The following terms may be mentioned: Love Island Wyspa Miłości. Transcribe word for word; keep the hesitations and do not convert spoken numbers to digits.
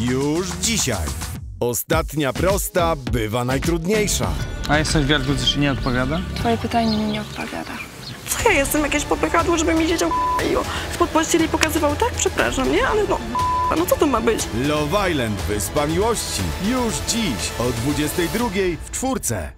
Już dzisiaj. Ostatnia prosta bywa najtrudniejsza. A jesteś wiarygodny, czy nie odpowiada? Twoje pytanie mi nie odpowiada. Co ja jestem? Jakieś popychadło, żeby mi siedział spod pościeli i pokazywał, tak? Przepraszam, nie? Ale no, no co to ma być? Love Island Wyspa Miłości. Już dziś o dwudziestej drugiej w czwórce.